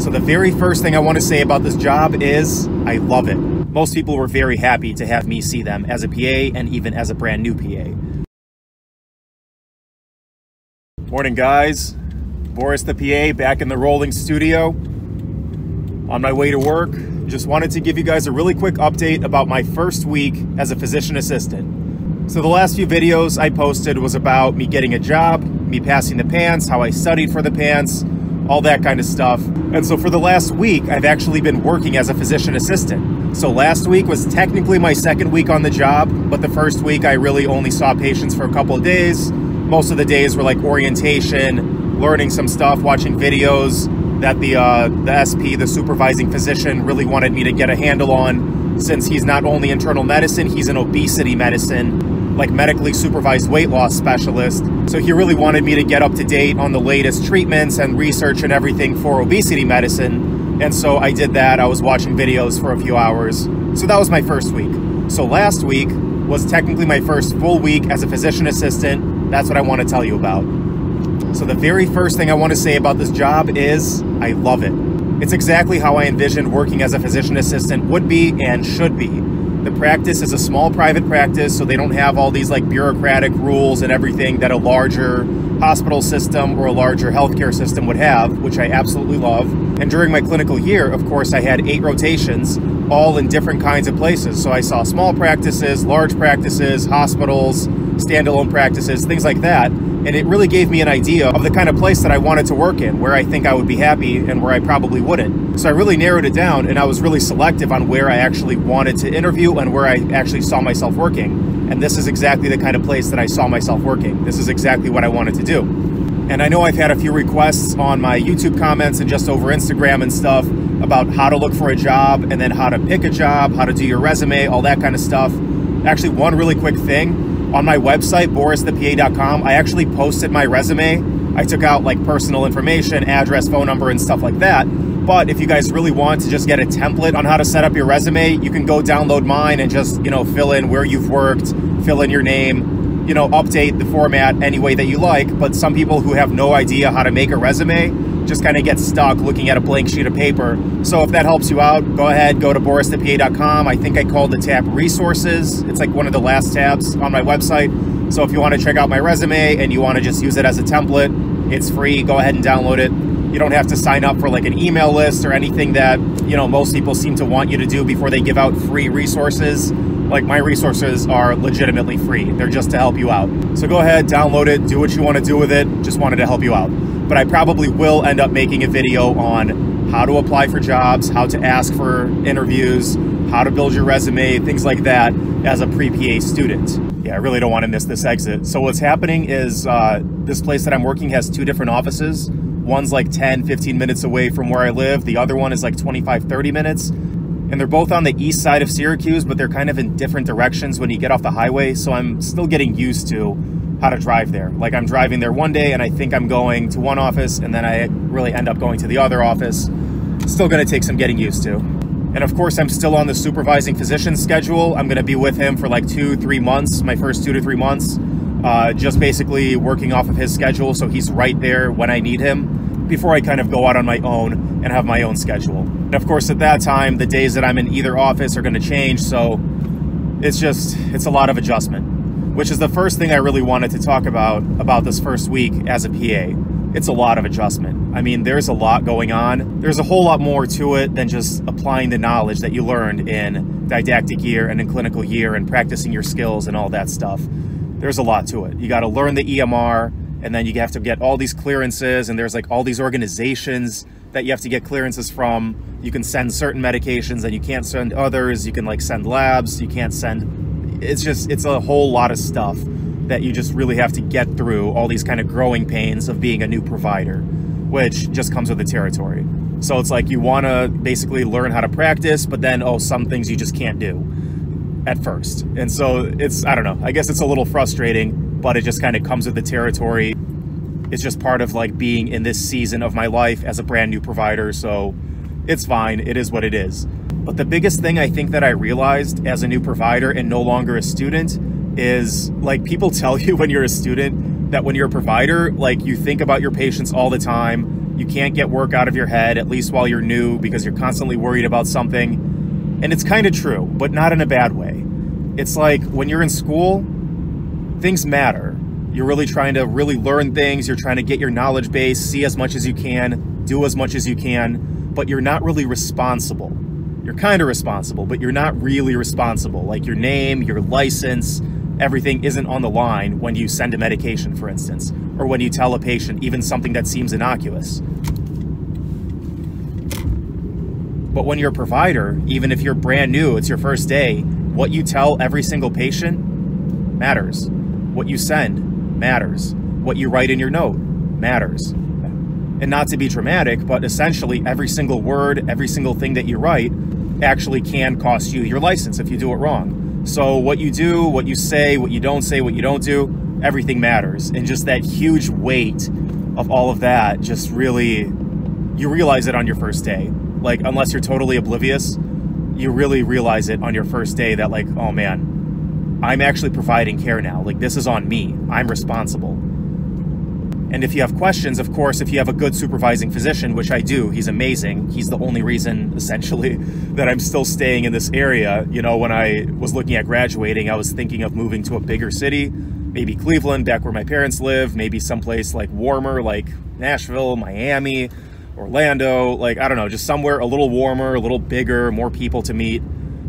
So the very first thing I want to say about this job is I love it. Most people were very happy to have me see them as a PA and even as a brand new PA. Morning guys, Boris the PA back in the rolling studio on my way to work. Just wanted to give you guys a really quick update about my first week as a physician assistant. So the last few videos I posted was about me getting a job, me passing the PANCE, how I studied for the PANCE, all that kind of stuff. And so for the last week, I've actually been working as a physician assistant. So last week was technically my second week on the job, but the first week I really only saw patients for a couple of days. Most of the days were like orientation, learning some stuff, watching videos that the SP, the supervising physician, really wanted me to get a handle on, since he's not only internal medicine, he's an obesity medicine, like medically supervised weight loss specialist. So he really wanted me to get up to date on the latest treatments and research and everything for obesity medicine. And so I did that. I was watching videos for a few hours. So that was my first week. So last week was technically my first full week as a physician assistant. That's what I want to tell you about. So the very first thing I want to say about this job is I love it. It's exactly how I envisioned working as a physician assistant would be and should be. The practice is a small private practice, so they don't have all these like bureaucratic rules and everything that a larger hospital system or a larger healthcare system would have, which I absolutely love. And during my clinical year, of course, I had 8 rotations, all in different kinds of places. So I saw small practices, large practices, hospitals, standalone practices, things like that. And it really gave me an idea of the kind of place that I wanted to work in, where I think I would be happy and where I probably wouldn't. So I really narrowed it down, and I was really selective on where I actually wanted to interview and where I actually saw myself working. And this is exactly the kind of place that I saw myself working. This is exactly what I wanted to do. And I know I've had a few requests on my YouTube comments and just over Instagram and stuff about how to look for a job and then how to pick a job, how to do your resume, all that kind of stuff. Actually, one really quick thing. On my website, boristhepa.com, I actually posted my resume. I took out like personal information, address, phone number, and stuff like that. But if you guys really want to just get a template on how to set up your resume, you can go download mine and just, you know, fill in where you've worked, fill in your name, you know, update the format any way that you like. But some people who have no idea how to make a resume just kind of get stuck looking at a blank sheet of paper. So if that helps you out, go ahead, go to boristhepa.com. I think I called the tab resources. It's like one of the last tabs on my website. So if you want to check out my resume and you want to just use it as a template, it's free. Go ahead and download it. You don't have to sign up for like an email list or anything that, you know, most people seem to want you to do before they give out free resources. Like, my resources are legitimately free. They're just to help you out. So go ahead, download it, do what you want to do with it. Just wanted to help you out. But I probably will end up making a video on how to apply for jobs, how to ask for interviews, how to build your resume, things like that as a pre-PA student. Yeah, I really don't want to miss this exit. So what's happening is this place that I'm working has 2 different offices. One's like 10, 15 minutes away from where I live. The other one is like 25, 30 minutes. And they're both on the east side of Syracuse, but they're kind of in different directions when you get off the highway. So I'm still getting used to how to drive there. Like, I'm driving there one day and I think I'm going to one office and then I really end up going to the other office. It's still gonna take some getting used to. And of course, I'm still on the supervising physician schedule. I'm gonna be with him for like 2-3 months, my first 2-3 months, just basically working off of his schedule. So he's right there when I need him before I kind of go out on my own and have my own schedule. And of course, at that time, the days that I'm in either office are gonna change. So it's a lot of adjustment, which is the first thing I really wanted to talk about this first week as a PA. It's a lot of adjustment. I mean, there's a lot going on. There's a whole lot more to it than just applying the knowledge that you learned in didactic year and in clinical year and practicing your skills and all that stuff. There's a lot to it. You got to learn the EMR, and then you have to get all these clearances, and there's like all these organizations that you have to get clearances from. You can send certain medications and you can't send others. You can like send labs, you can't send. It's a whole lot of stuff that you just really have to get through, all these kind of growing pains of being a new provider, which just comes with the territory. So it's like you want to basically learn how to practice, but then, oh, some things you just can't do at first. And so I don't know, I guess it's a little frustrating, but it just kind of comes with the territory. It's just part of like being in this season of my life as a brand new provider. So it's fine. It is what it is. But the biggest thing I think that I realized as a new provider and no longer a student is, like, people tell you when you're a student that when you're a provider, like, you think about your patients all the time. You can't get work out of your head, at least while you're new, because you're constantly worried about something. And it's kind of true, but not in a bad way. It's like when you're in school, things matter. You're really trying to learn things. You're trying to get your knowledge base, see as much as you can, do as much as you can, but you're not really responsible. You're kind of responsible, but you're not really responsible. Like your name, your license, everything isn't on the line when you send a medication, for instance, or when you tell a patient even something that seems innocuous. But when you're a provider, even if you're brand new, it's your first day, what you tell every single patient matters. What you send matters. What you write in your note matters. And not to be dramatic, but essentially every single word, every single thing that you write actually can cost you your license if you do it wrong. So what you do, what you say, what you don't do, everything matters. And just that huge weight of all of that just really, you realize it on your first day. Like, unless you're totally oblivious, you really realize it on your first day that like, oh man, I'm actually providing care now. Like, this is on me. I'm responsible. And if you have questions, of course, if you have a good supervising physician, which I do, he's amazing. He's the only reason, essentially, that I'm still staying in this area. You know, when I was looking at graduating, I was thinking of moving to a bigger city, maybe Cleveland, back where my parents live, maybe someplace like warmer, like Nashville, Miami, Orlando, like, I don't know, just somewhere a little warmer, a little bigger, more people to meet.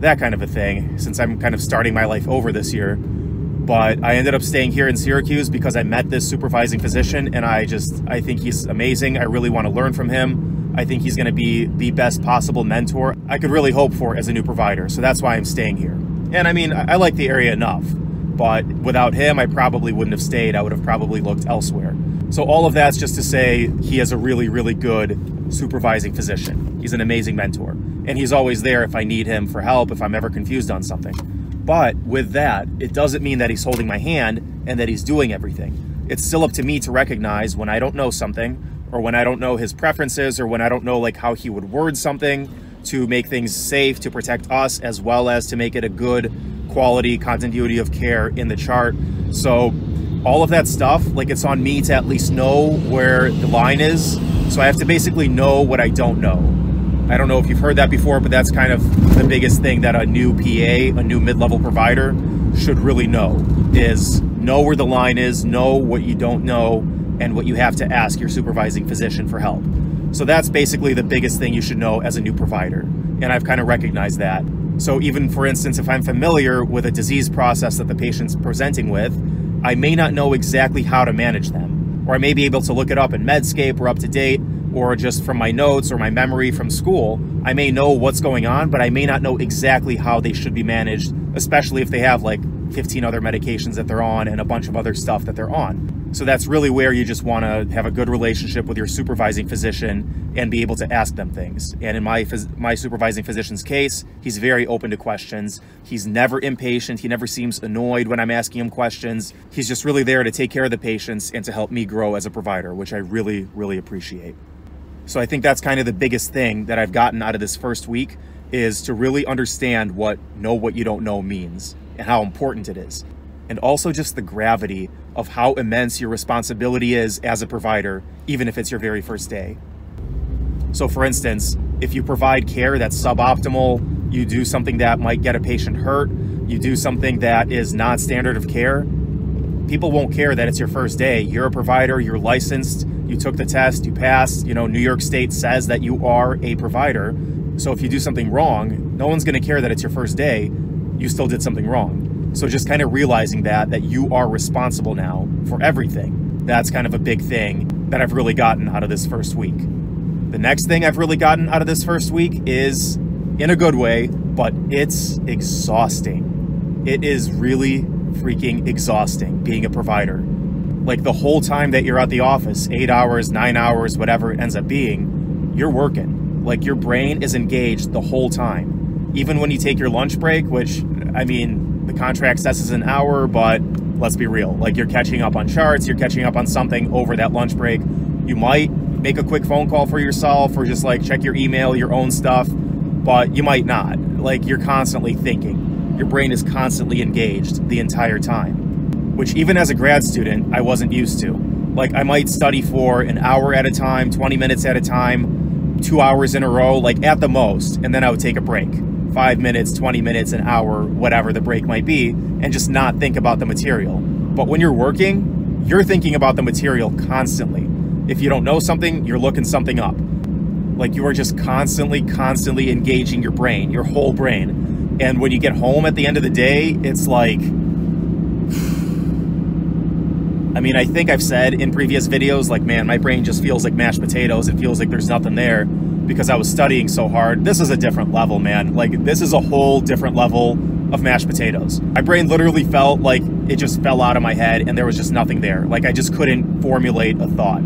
That kind of a thing, since I'm kind of starting my life over this year. But I ended up staying here in Syracuse because I met this supervising physician, and I think he's amazing. I really want to learn from him. I think he's going to be the best possible mentor I could really hope for as a new provider. So that's why I'm staying here. And I mean, I like the area enough, but without him, I probably wouldn't have stayed. I would have probably looked elsewhere. So all of that's just to say he is a really, really good supervising physician. He's an amazing mentor. And he's always there if I need him for help, if I'm ever confused on something. But with that, it doesn't mean that he's holding my hand and that he's doing everything. It's still up to me to recognize when I don't know something, or when I don't know his preferences, or when I don't know like how he would word something to make things safe, to protect us, as well as to make it a good quality continuity of care in the chart. So all of that stuff, like, it's on me to at least know where the line is. So I have to basically know what I don't know. I don't know if you've heard that before, but that's kind of the biggest thing that a new PA, a new mid-level provider should really know, is know where the line is, know what you don't know, and what you have to ask your supervising physician for help. So that's basically the biggest thing you should know as a new provider. And I've kind of recognized that. So even, for instance, if I'm familiar with a disease process that the patient's presenting with, I may not know exactly how to manage them, or I may be able to look it up in Medscape or UpToDate, or just from my notes or my memory from school. I may know what's going on, but I may not know exactly how they should be managed, especially if they have like 15 other medications that they're on and a bunch of other stuff that they're on. So that's really where you just want to have a good relationship with your supervising physician and be able to ask them things. And in my supervising physician's case, he's very open to questions. He's never impatient. He never seems annoyed when I'm asking him questions. He's just really there to take care of the patients and to help me grow as a provider, which I really, really appreciate. So I think that's kind of the biggest thing that I've gotten out of this first week, is to really understand what know what you don't know means and how important it is. And also just the gravity of how immense your responsibility is as a provider, even if it's your very first day. So for instance, if you provide care that's suboptimal, you do something that might get a patient hurt, you do something that is not standard of care, people won't care that it's your first day. You're a provider, you're licensed, you took the test, you passed, you know, New York State says that you are a provider. So if you do something wrong, no one's going to care that it's your first day. You still did something wrong. So just kind of realizing that you are responsible now for everything. That's kind of a big thing that I've really gotten out of this first week. The next thing I've really gotten out of this first week is, in a good way, but it's exhausting. It is really freaking exhausting being a provider. Like, the whole time that you're at the office, 8 hours, 9 hours, whatever it ends up being, you're working. Like, your brain is engaged the whole time. Even when you take your lunch break, which, I mean, the contract says is an hour, but let's be real. Like, you're catching up on charts, you're catching up on something over that lunch break. You might make a quick phone call for yourself, or just like check your email, your own stuff, but you might not. Like, you're constantly thinking. Your brain is constantly engaged the entire time, which even as a grad student, I wasn't used to. Like I might study for an hour at a time, 20 minutes at a time, 2 hours in a row, like at the most. And then I would take a break, 5 minutes, 20 minutes, an hour, whatever the break might be, and just not think about the material. But when you're working, you're thinking about the material constantly. If you don't know something, you're looking something up. Like you are just constantly engaging your brain, your whole brain. And when you get home at the end of the day, it's like, I mean, I think I've said in previous videos, like, man, my brain just feels like mashed potatoes. It feels like there's nothing there because I was studying so hard. This is a different level, man. Like, this is a whole different level of mashed potatoes. My brain literally felt like it just fell out of my head and there was just nothing there. Like, I just couldn't formulate a thought.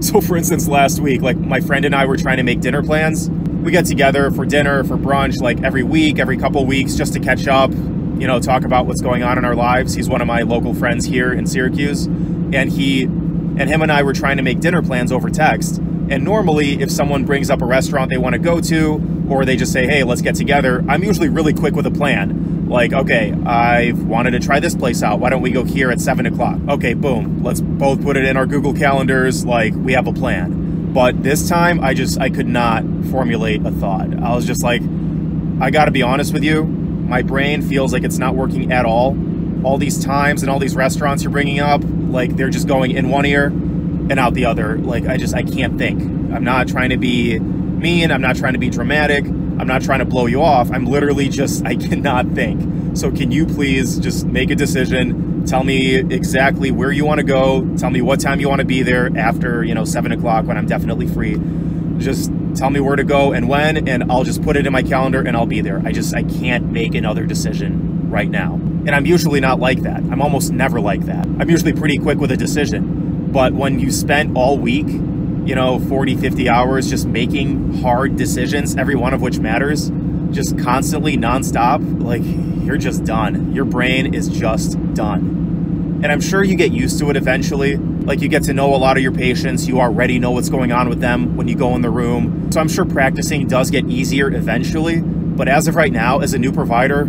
So for instance, last week, like my friend and I were trying to make dinner plans. We get together for dinner, for brunch, like every week, every couple weeks, just to catch up, you know, talk about what's going on in our lives. He's one of my local friends here in Syracuse. And him and I were trying to make dinner plans over text. And normally if someone brings up a restaurant they want to go to, or they just say, hey, let's get together, I'm usually really quick with a plan. Like, okay, I've wanted to try this place out. Why don't we go here at 7 o'clock? Okay, boom. Let's both put it in our Google calendars. Like, we have a plan. But this time I could not formulate a thought. I was just like, I got to be honest with you. My brain feels like it's not working at all. All these times and all these restaurants you're bringing up, like they're just going in one ear and out the other. Like I can't think. I'm not trying to be mean. I'm not trying to be dramatic. I'm not trying to blow you off. I'm literally just, I cannot think. So can you please just make a decision? Tell me exactly where you want to go. Tell me what time you want to be there after, you know, 7 o'clock when I'm definitely free. Just tell me where to go and when, and I'll just put it in my calendar and I'll be there. I can't make another decision right now. And I'm usually not like that. I'm almost never like that. I'm usually pretty quick with a decision. But when you spent all week, you know, 40, 50 hours just making hard decisions, every one of which matters, just constantly nonstop, like you're just done. Your brain is just done. And I'm sure you get used to it eventually. Like you get to know a lot of your patients. You already know what's going on with them when you go in the room. So I'm sure practicing does get easier eventually. But as of right now, as a new provider, oh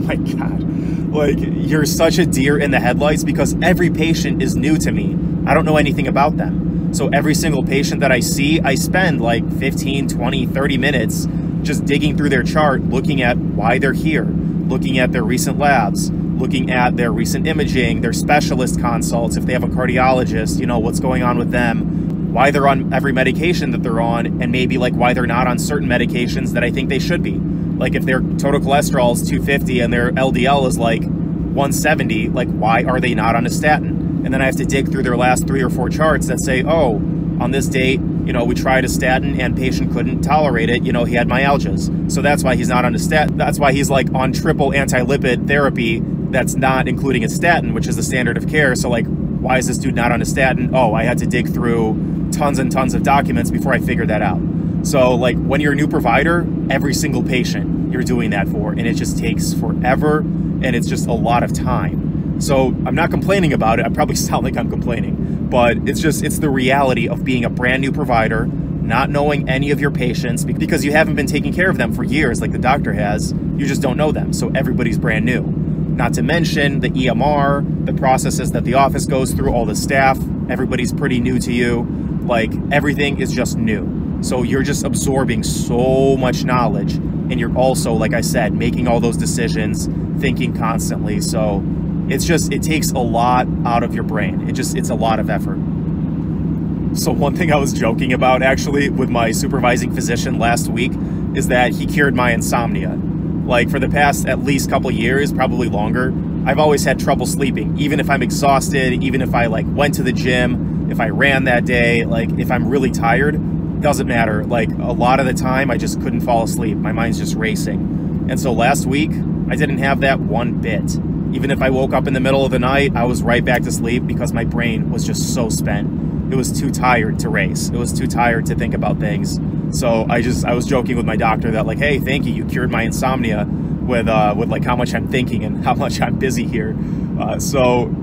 my God, like you're such a deer in the headlights because every patient is new to me. I don't know anything about them. So every single patient that I see, I spend like 15, 20, 30 minutes just digging through their chart, looking at why they're here, looking at their recent labs, looking at their recent imaging, their specialist consults, if they have a cardiologist, you know, what's going on with them, why they're on every medication that they're on, and maybe like why they're not on certain medications that I think they should be. Like if their total cholesterol is 250 and their LDL is like 170, like why are they not on a statin? And then I have to dig through their last 3 or 4 charts that say, oh, on this date, you know, we tried a statin and patient couldn't tolerate it. You know, he had myalgias. So that's why he's not on a statin. That's why he's like on triple anti-lipid therapy that's not including a statin, which is the standard of care. So like, why is this dude not on a statin? Oh, I had to dig through tons and tons of documents before I figured that out. So like when you're a new provider, every single patient you're doing that for, and it just takes forever and it's just a lot of time. So I'm not complaining about it. I probably sound like I'm complaining. But it's just, it's the reality of being a brand new provider, not knowing any of your patients because you haven't been taking care of them for years like the doctor has. You just don't know them. So everybody's brand new. Not to mention the EMR, the processes that the office goes through, all the staff, everybody's pretty new to you. Like everything is just new. So you're just absorbing so much knowledge. And you're also, like I said, making all those decisions, thinking constantly. So it's just, it takes a lot out of your brain. It's a lot of effort. So one thing I was joking about actually with my supervising physician last week is that he cured my insomnia. Like for the past at least couple years, probably longer, I've always had trouble sleeping. Even if I'm exhausted, even if I like went to the gym, if I ran that day, like if I'm really tired, doesn't matter. Like a lot of the time I just couldn't fall asleep. My mind's just racing. And so last week I didn't have that one bit. Even if I woke up in the middle of the night, I was right back to sleep because my brain was just so spent. It was too tired to race. It was too tired to think about things. So I was joking with my doctor that like, hey, thank you. You cured my insomnia with like how much I'm thinking and how much I'm busy here. So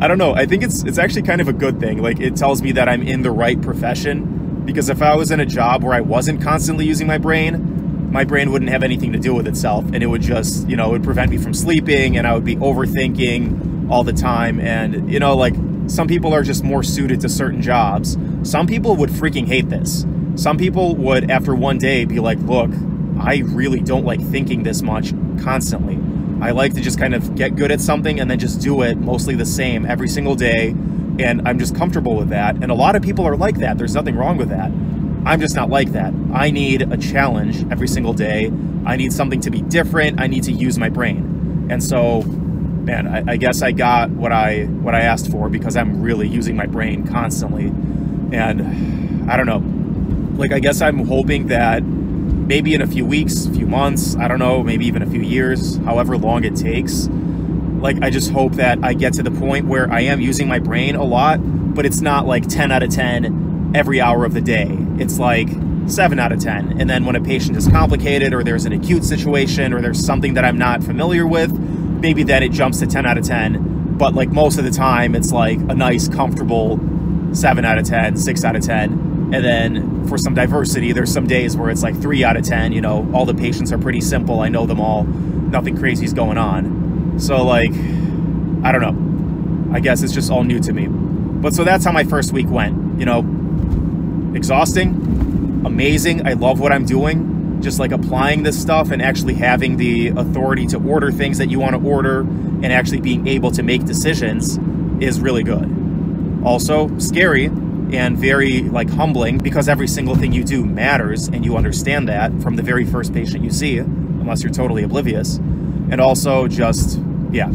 I don't know. I think it's actually kind of a good thing. Like it tells me that I'm in the right profession because if I was in a job where I wasn't constantly using my brain wouldn't have anything to do with itself and it would just, you know, it would prevent me from sleeping and I would be overthinking all the time. And, you know, like Some people are just more suited to certain jobs. Some people would freaking hate this. Some people would, after one day, be like, look, I really don't like thinking this much constantly. I like to just kind of get good at something and then just do it mostly the same every single day. And I'm just comfortable with that. And a lot of people are like that. There's nothing wrong with that. I'm just not like that. I need a challenge every single day. I need something to be different. I need to use my brain. And so, man, I guess I got what I asked for, because I'm really using my brain constantly. And I don't know, like, I guess I'm hoping that maybe in a few weeks, a few months, I don't know, maybe even a few years, however long it takes. Like, I just hope that I get to the point where I am using my brain a lot, but it's not like 10 out of 10 every hour of the day. It's like 7 out of 10. And then when a patient is complicated, or there's an acute situation, or there's something that I'm not familiar with, maybe then it jumps to 10 out of 10. But like most of the time, it's like a nice, comfortable 7 out of 10, 6 out of 10. And then for some diversity, there's some days where it's like 3 out of 10, you know, all the patients are pretty simple. I know them all, nothing crazy's going on. So like, I don't know, I guess it's just all new to me. But so that's how my first week went, you know, exhausting, amazing. I love what I'm doing, just like applying this stuff and actually having the authority to order things that you want to order and actually being able to make decisions is really good. Also scary. And very like humbling, because every single thing you do matters, and you understand that from the very first patient you see, unless you're totally oblivious. And also just, yeah,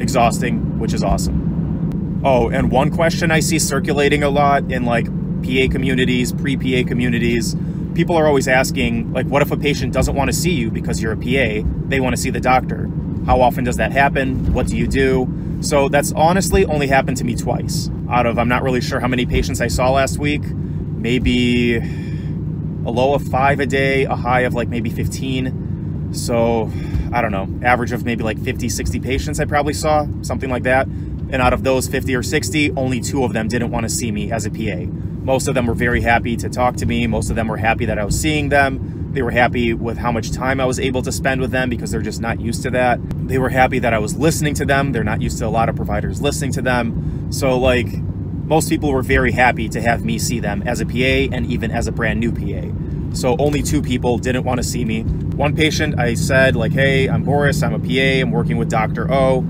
exhausting, which is awesome. Oh, and one question I see circulating a lot in like PA communities, pre-PA communities, people are always asking, like, what if a patient doesn't want to see you because you're a PA, they want to see the doctor? How often does that happen? What do you do? So that's honestly only happened to me twice out of, I'm not really sure how many patients I saw last week, maybe a low of 5 a day, a high of like maybe 15. So I don't know, average of maybe like 50, 60 patients I probably saw, something like that. And out of those 50 or 60, only 2 of them didn't want to see me as a PA. Most of them were very happy to talk to me. Most of them were happy that I was seeing them. They were happy with how much time I was able to spend with them, because they're just not used to that. They were happy that I was listening to them. They're not used to a lot of providers listening to them. So like, most people were very happy to have me see them as a PA and even as a brand new PA. So only 2 people didn't want to see me. One patient, I said like, hey, I'm Boris, I'm a PA, I'm working with Dr. O.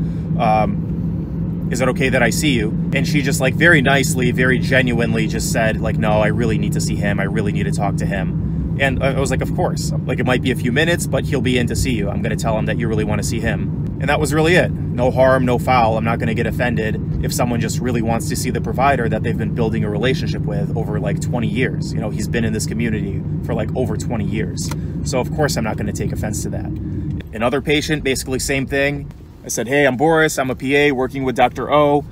Is it okay that I see you? And she just like very nicely, very genuinely just said like, no, I really need to see him. I really need to talk to him. And I was like, of course, like it might be a few minutes, but he'll be in to see you. I'm going to tell him that you really want to see him. And that was really it. No harm, no foul. I'm not going to get offended if someone just really wants to see the provider that they've been building a relationship with over like 20 years. You know, he's been in this community for like over 20 years. So of course, I'm not going to take offense to that. Another patient, basically same thing. I said, hey, I'm Boris. I'm a PA working with Dr. O.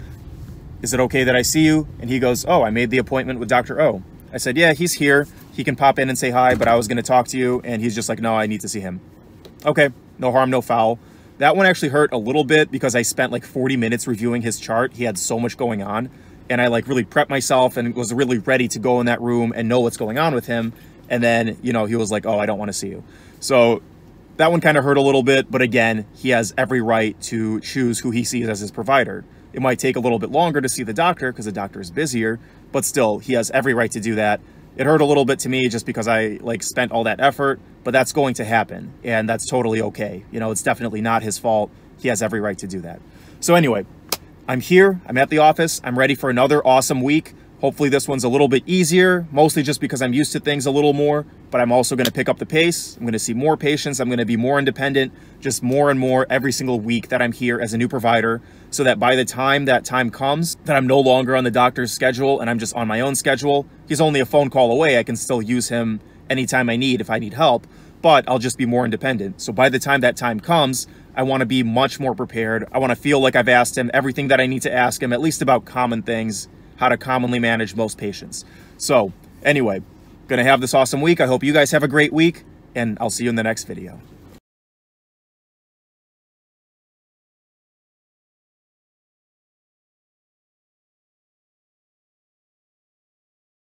Is it okay that I see you? And he goes, oh, I made the appointment with Dr. O. I said, yeah, he's here. He can pop in and say hi, but I was going to talk to you. And he's just like, no, I need to see him. Okay, no harm, no foul. That one actually hurt a little bit, because I spent like 40 minutes reviewing his chart. He had so much going on. And I like really prepped myself and was really ready to go in that room and know what's going on with him. And then, you know, he was like, oh, I don't want to see you. So that one kind of hurt a little bit. But again, he has every right to choose who he sees as his provider. It might take a little bit longer to see the doctor because the doctor is busier, but still, he has every right to do that. It hurt a little bit to me just because I like spent all that effort, but that's going to happen. And that's totally okay. You know, it's definitely not his fault. He has every right to do that. So anyway, I'm here, I'm at the office. I'm ready for another awesome week. Hopefully this one's a little bit easier, mostly just because I'm used to things a little more, but I'm also gonna pick up the pace. I'm gonna see more patients. I'm gonna be more independent, just more and more every single week that I'm here as a new provider, so that by the time that time comes, that I'm no longer on the doctor's schedule and I'm just on my own schedule. He's only a phone call away. I can still use him anytime I need if I need help, but I'll just be more independent. So by the time that time comes, I want to be much more prepared. I want to feel like I've asked him everything that I need to ask him, at least about common things, how to commonly manage most patients. So anyway, gonna have this awesome week. I hope you guys have a great week, and I'll see you in the next video.